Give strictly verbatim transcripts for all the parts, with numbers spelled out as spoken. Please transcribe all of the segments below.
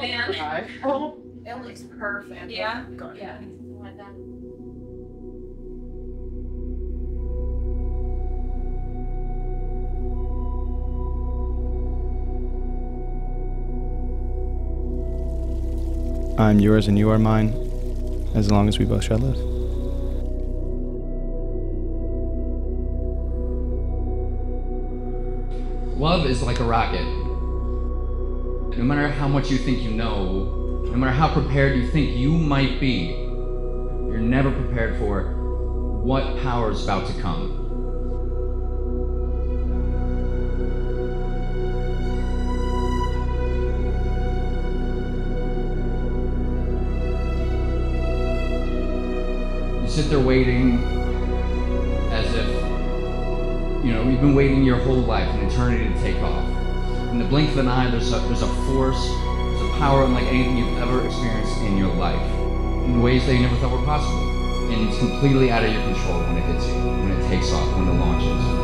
man. Hi. Oh, it looks perfect. Yeah. Go yeah. I'm yours and you are mine, as long as we both shall live. Love is like a rocket. No matter how much you think you know, no matter how prepared you think you might be, you're never prepared for what power is about to come. Sit there waiting as if, you know, you've been waiting your whole life, an eternity to take off. In the blink of an eye, there's a, there's a force, there's a power unlike anything you've ever experienced in your life, in ways that you never thought were possible. And it's completely out of your control when it hits you, when it takes off, when it launches.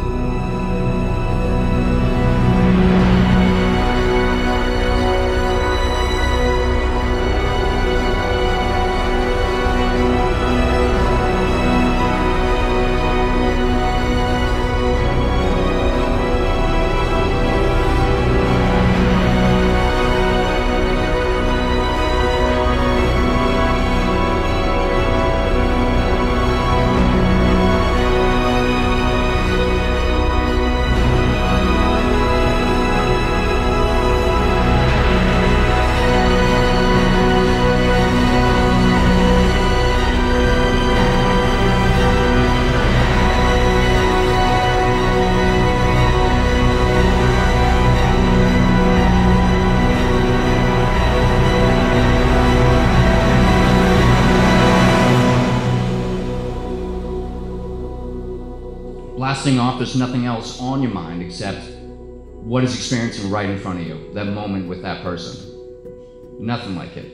Blasting off, there's nothing else on your mind except what is experiencing right in front of you, that moment with that person. Nothing like it.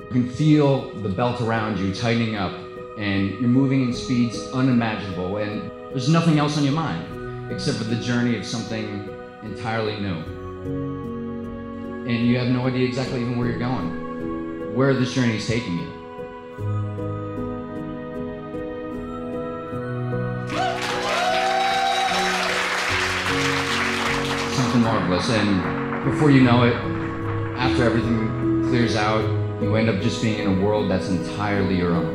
You can feel the belt around you tightening up, and you're moving in speeds unimaginable, and there's nothing else on your mind except for the journey of something entirely new. And you have no idea exactly even where you're going, where this journey is taking you. Marvelous, and before you know it, after everything clears out, you end up just being in a world that's entirely your own.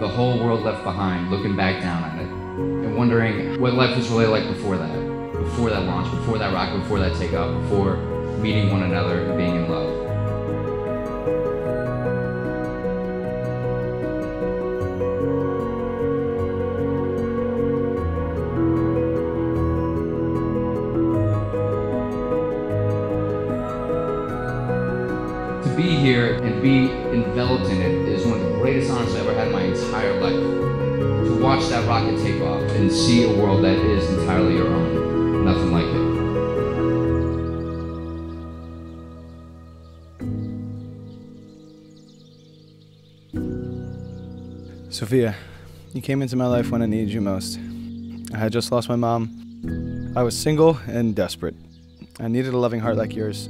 The whole world left behind, looking back down at it, and wondering what life was really like before that, before that launch, before that rocket, before that takeoff, before meeting one another and being in love. To be here and be enveloped in it is one of the greatest honors I ever had in my entire life. To watch that rocket take off and see a world that is entirely your own, nothing like it. Sofia, you came into my life when I needed you most. I had just lost my mom. I was single and desperate. I needed a loving heart like yours.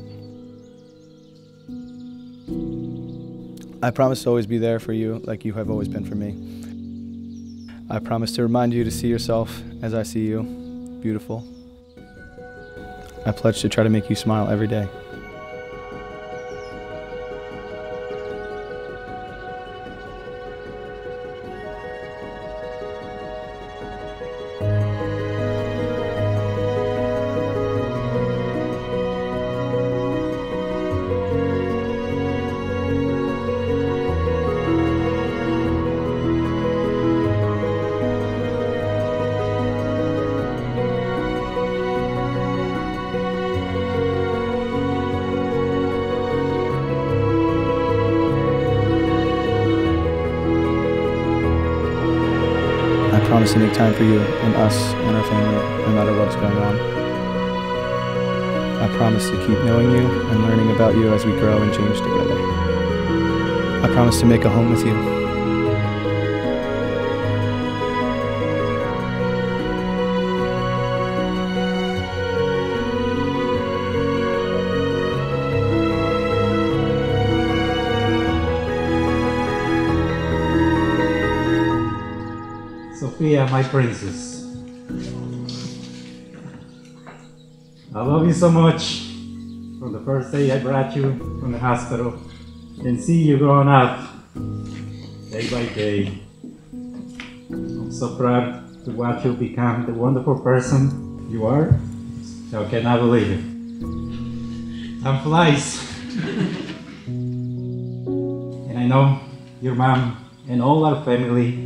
I promise to always be there for you like you have always been for me. I promise to remind you to see yourself as I see you, beautiful. I pledge to try to make you smile every day. I promise to make time for you and us and our family, no matter what's going on. I promise to keep knowing you and learning about you as we grow and change together. I promise to make a home with you. Sofia, my princess. I love you so much. From the first day I brought you from the hospital and see you growing up day by day. I'm so proud to watch you become the wonderful person you are. I cannot believe it. Time flies. And I know your mom and all our family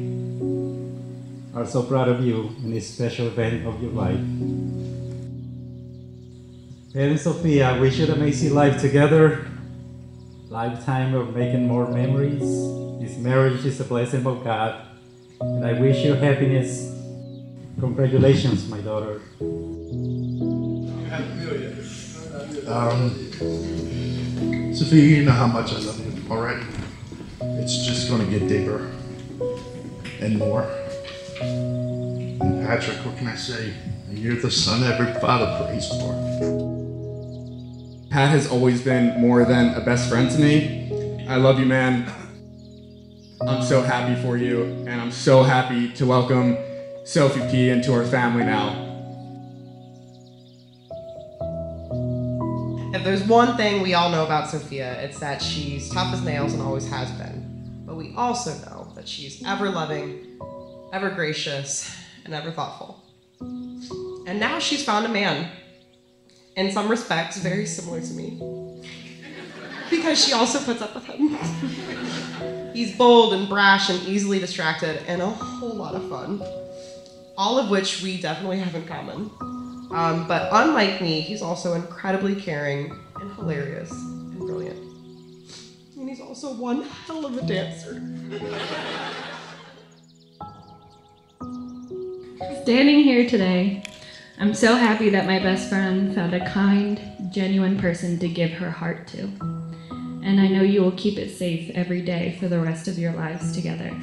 are so proud of you in this special event of your life. Pat and Sofia, we should have made life together. Lifetime of making more memories. This marriage is a blessing of God. And I wish you happiness. Congratulations, my daughter. Um, Sofia, you know how much I love you already. It's just going to get deeper and more. And Patrick, what can I say? You're the son every father prays for. Pat has always been more than a best friend to me. I love you, man. I'm so happy for you, and I'm so happy to welcome Sophie P into our family now. If there's one thing we all know about Sofia, it's that she's tough as nails and always has been. But we also know that she's ever loving, ever gracious, and ever thoughtful. And now she's found a man, in some respects, very similar to me. Because she also puts up with him. He's bold and brash and easily distracted and a whole lot of fun. All of which we definitely have in common. Um, but unlike me, he's also incredibly caring and hilarious and brilliant. And he's also one hell of a dancer. Standing here today, I'm so happy that my best friend found a kind, genuine person to give her heart to. And I know you will keep it safe every day for the rest of your lives together.